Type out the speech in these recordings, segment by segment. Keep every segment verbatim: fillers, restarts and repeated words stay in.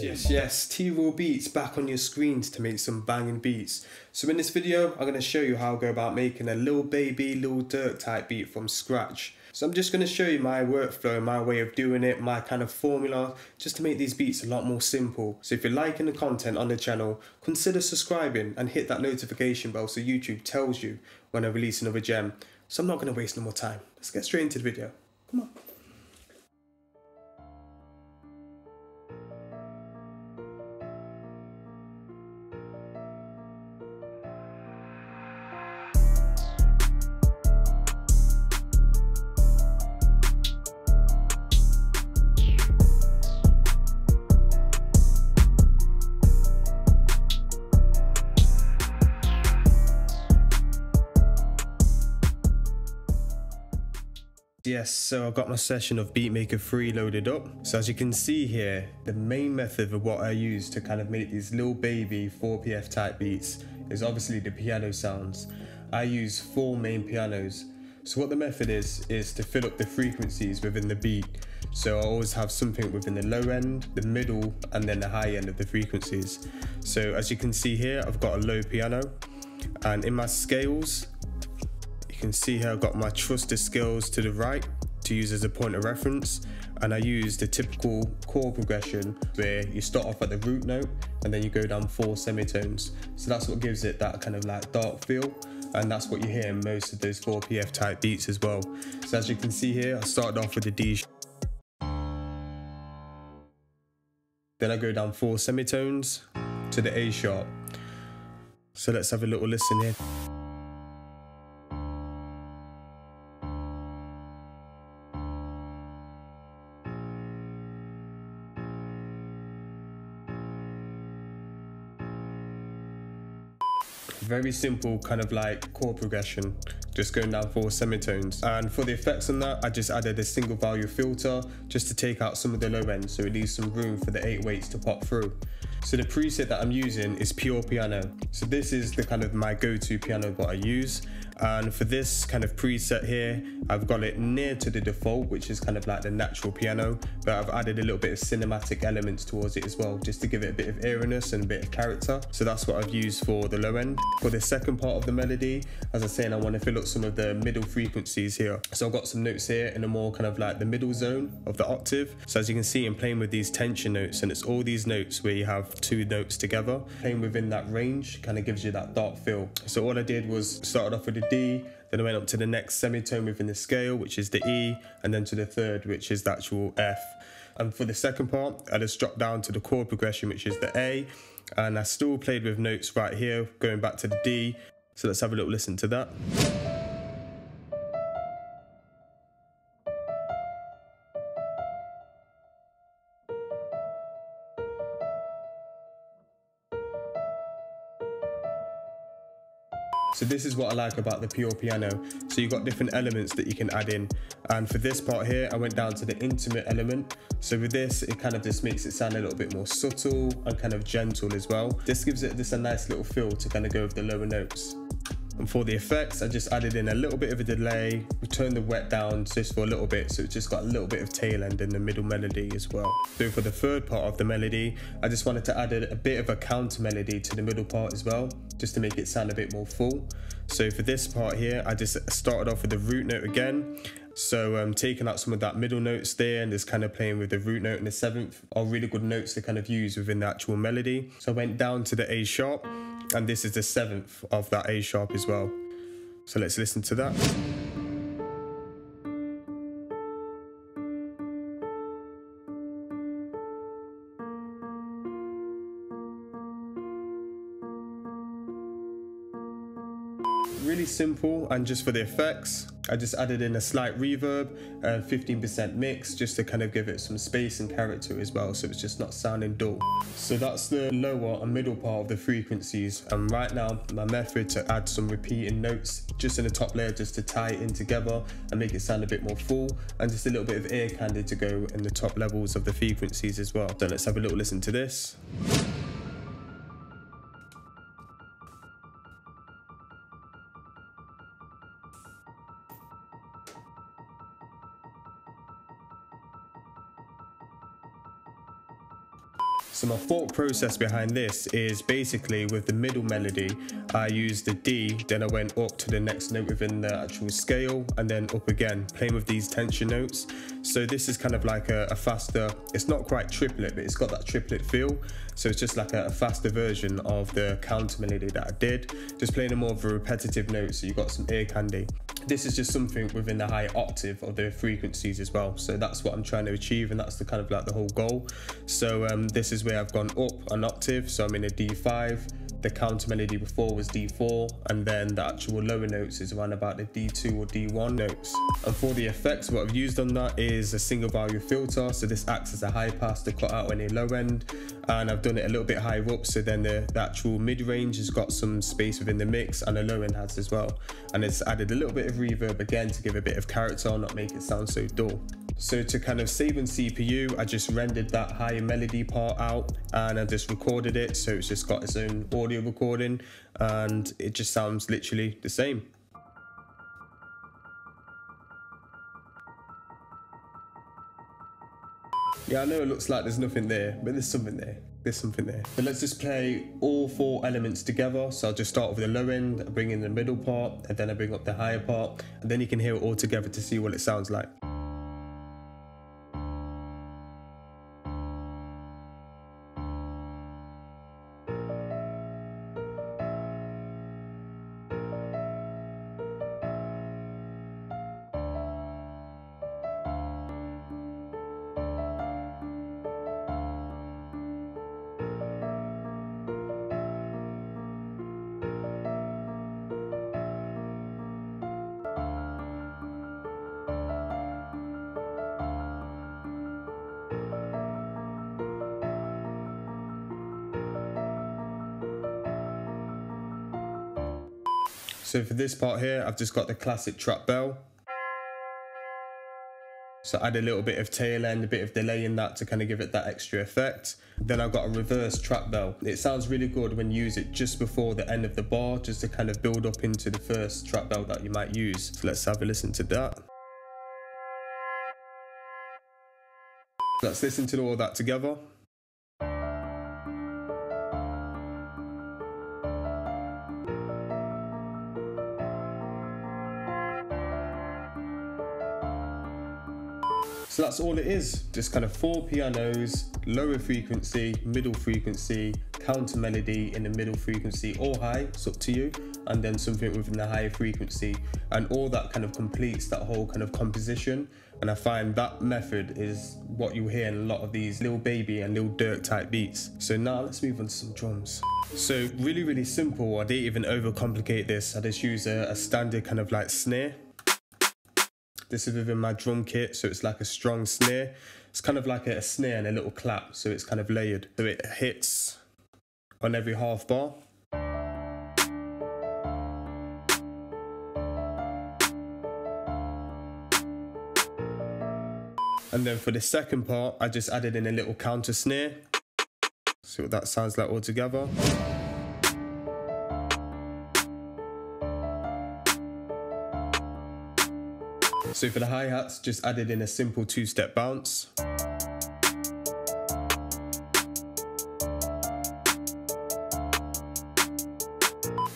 Yes, yes, yes. T-Real Beats back on your screens to make some banging beats. So in this video, I'm going to show you how I go about making a Lil Baby, Lil Durk type beat from scratch. So I'm just going to show you my workflow, my way of doing it, my kind of formula, just to make these beats a lot more simple. So if you're liking the content on the channel, consider subscribing and hit that notification bell so YouTube tells you when I release another gem. So I'm not going to waste no more time. Let's get straight into the video. Come on. Yes, so I've got my session of Beatmaker three loaded up. So as you can see here, the main method of what I use to kind of make these Lil Baby four P F type beats is obviously the piano sounds. I use four main pianos. So what the method is, is to fill up the frequencies within the beat. So I always have something within the low end, the middle, and then the high end of the frequencies. So as you can see here, I've got a low piano, and in my scales, you can see here I've got my trusted scales to the right to use as a point of reference, and I use the typical chord progression where you start off at the root note and then you go down four semitones. So that's what gives it that kind of like dark feel, and that's what you hear in most of those four P F type beats as well. So as you can see here, I started off with the D sharp, then I go down four semitones to the A sharp. So let's have a little listen here. Very simple kind of like chord progression, just going down four semitones. And for the effects on that, I just added a single value filter just to take out some of the low end, so it leaves some room for the eight weights to pop through. So the preset that I'm using is Pure Piano. So this is the kind of my go-to piano that I use. And for this kind of preset here, I've got it near to the default, which is kind of like the natural piano, but I've added a little bit of cinematic elements towards it as well, just to give it a bit of airiness and a bit of character. So that's what I've used for the low end. For the second part of the melody, as I was saying, I want to fill up some of the middle frequencies here. So I've got some notes here in a more kind of like the middle zone of the octave. So as you can see, I'm playing with these tension notes, and it's all these notes where you have two notes together. Playing within that range kind of gives you that dark feel. So all I did was started off with the D, then I went up to the next semitone within the scale, which is the E, and then to the third, which is the actual F. And for the second part, I just dropped down to the chord progression, which is the A, and I still played with notes right here, going back to the D. So let's have a little listen to that. So this is what I like about the Pure Piano. So you've got different elements that you can add in. And for this part here, I went down to the intimate element. So with this, it kind of just makes it sound a little bit more subtle and kind of gentle as well. This gives it just a nice little feel to kind of go with the lower notes. And for the effects, I just added in a little bit of a delay. We turned the wet down just for a little bit, so it's just got a little bit of tail end in the middle melody as well. So for the third part of the melody, I just wanted to add a bit of a counter melody to the middle part as well, just to make it sound a bit more full. So for this part here, I just started off with the root note again. So um, taking out some of that middle notes there and just kind of playing with the root note and the seventh are really good notes to kind of use within the actual melody. So I went down to the A sharp, and this is the seventh of that A sharp as well. So let's listen to that. Really simple. And just for the effects, I just added in a slight reverb and fifteen percent mix just to kind of give it some space and character as well, so it's just not sounding dull. So that's the lower and middle part of the frequencies, and right now my method to add some repeating notes just in the top layer just to tie it in together and make it sound a bit more full, and just a little bit of ear candy to go in the top levels of the frequencies as well. So let's have a little listen to this. So my thought process behind this is basically with the middle melody, I used the D, then I went up to the next note within the actual scale and then up again, playing with these tension notes. So this is kind of like a, a faster, it's not quite triplet, but it's got that triplet feel. So it's just like a, a faster version of the counter melody that I did, just playing a more of a repetitive note, so you've got some ear candy. This is just something within the high octave of the frequencies as well. So that's what I'm trying to achieve, and that's the kind of like the whole goal. So um, this is where I've gone up an octave, so I'm in a D five, the counter melody before was D four, and then the actual lower notes is around about the D two or D one notes. And for the effects, what I've used on that is a single value filter, so this acts as a high pass to cut out any low end, and I've done it a little bit higher up, so then the, the actual mid-range has got some space within the mix, and the low end has as well. And it's added a little bit of reverb again to give a bit of character, not make it sound so dull. So to kind of save on C P U, I just rendered that high melody part out and I just recorded it, so it's just got its own audio recording and it just sounds literally the same. Yeah, I know it looks like there's nothing there, but there's something there. There's something there. But let's just play all four elements together. So I'll just start with the low end, I bring in the middle part, and then I bring up the higher part, and then you can hear it all together to see what it sounds like. So for this part here, I've just got the classic trap bell. So add a little bit of tail end, a bit of delay in that to kind of give it that extra effect. Then I've got a reverse trap bell. It sounds really good when you use it just before the end of the bar, just to kind of build up into the first trap bell that you might use. So let's have a listen to that. Let's listen to all that together. So that's all it is, just kind of four pianos, lower frequency, middle frequency, counter melody in the middle frequency or high, it's up to you, and then something within the higher frequency, and all that kind of completes that whole kind of composition. And I find that method is what you hear in a lot of these Lil Baby and Lil Durk type beats. So now let's move on to some drums. So really, really simple, I didn't even overcomplicate this, I just use a, a standard kind of like snare. This is within my drum kit, so it's like a strong snare. It's kind of like a, a snare and a little clap, so it's kind of layered. So it hits on every half bar. And then for the second part, I just added in a little counter snare. See what that sounds like all together. So for the hi-hats, just added in a simple two-step bounce.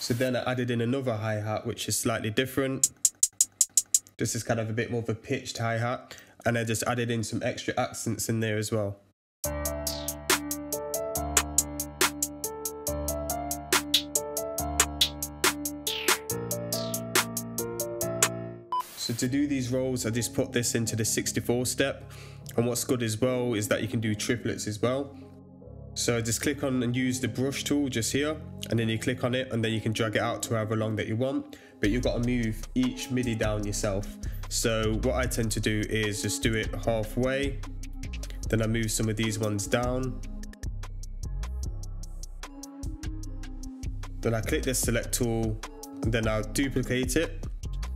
So then I added in another hi-hat, which is slightly different. This is kind of a bit more of a pitched hi-hat. And I just added in some extra accents in there as well. So to do these rolls, I just put this into the sixty-four step. And what's good as well is that you can do triplets as well. So I just click on and use the brush tool just here, and then you click on it and then you can drag it out to however long that you want, but you've got to move each MIDI down yourself. So what I tend to do is just do it halfway, then I move some of these ones down. Then I click this select tool, and then I'll duplicate it.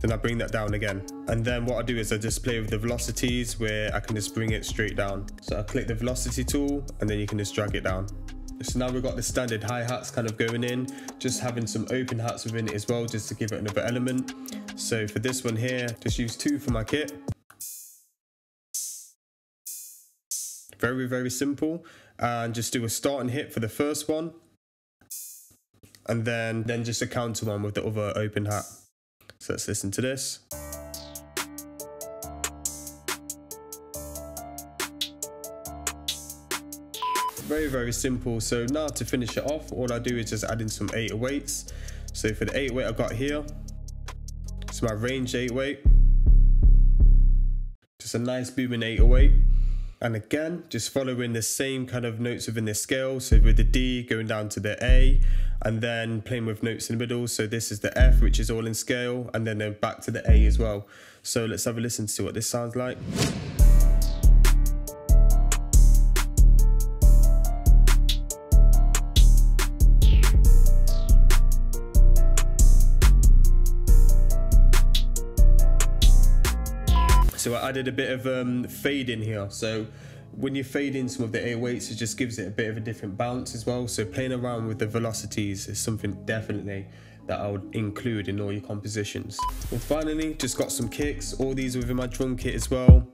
Then I bring that down again. And then what I do is I just play with the velocities where I can just bring it straight down. So I click the velocity tool and then you can just drag it down. So now we've got the standard hi-hats kind of going in, just having some open hats within it as well, just to give it another element. So for this one here, just use two for my kit. Very, very simple. And just do a starting hit for the first one. And then, then just a counter one with the other open hat. So let's listen to this. Very, very simple. So now to finish it off, all I do is just add in some eight oh eights. So for the eight oh eight I've got here, it's my range eight oh eight. Just a nice booming eight oh eight. And again, just following the same kind of notes within the scale. So with the D going down to the A, and then playing with notes in the middle. So this is the F, which is all in scale, and then back to the A as well. So let's have a listen to what this sounds like. So I added a bit of um, fade in here. So when you fade in some of the eight oh eights, it just gives it a bit of a different bounce as well. So playing around with the velocities is something definitely that I would include in all your compositions. And finally, just got some kicks, all these within my drum kit as well.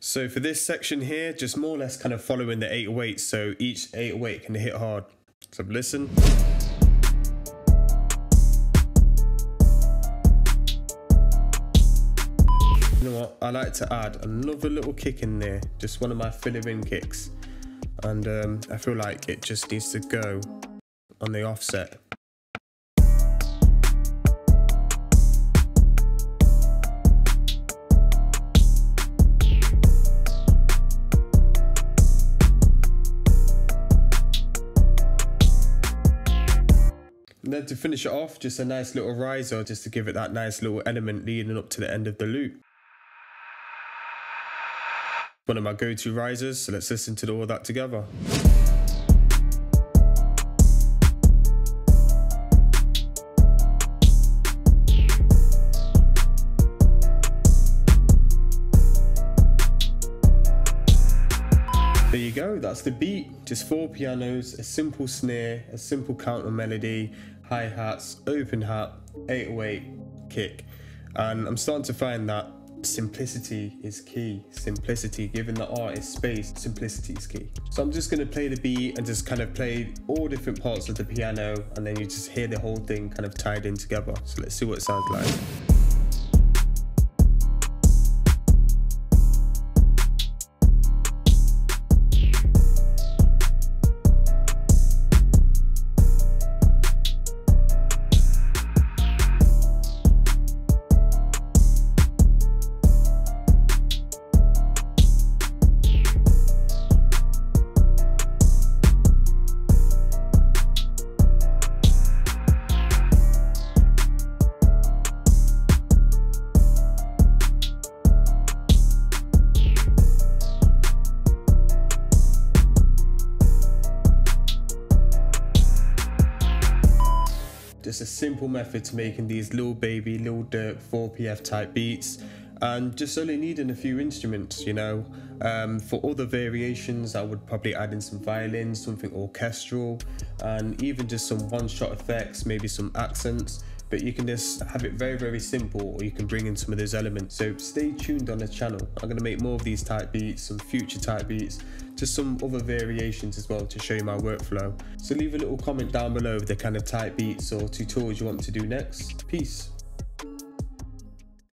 So for this section here, just more or less kind of following the eight oh eights. So each eight oh eight can hit hard. So listen. You know what, I like to add another little kick in there, just one of my filler in kicks, and um, I feel like it just needs to go on the offset. And then to finish it off, just a nice little riser, just to give it that nice little element leading up to the end of the loop. One of my go-to risers, so let's listen to all that together. There you go, that's the beat. Just four pianos, a simple snare, a simple counter melody, hi-hats, open hat, eight oh eight, kick. And I'm starting to find that simplicity is key. Simplicity, giving the artist space, simplicity is key. So I'm just going to play the beat and just kind of play all different parts of the piano, and then you just hear the whole thing kind of tied in together. So let's see what it sounds like. Just a simple method to making these Lil Baby, Lil Durk, four P F type beats, and just only needing a few instruments, you know. Um, for other variations, I would probably add in some violins, something orchestral, and even just some one-shot effects, maybe some accents. But you can just have it very, very simple, or you can bring in some of those elements. So stay tuned on the channel. I'm going to make more of these type beats, some future type beats, just some other variations as well to show you my workflow. So leave a little comment down below with the kind of type beats or tutorials you want to do next. Peace.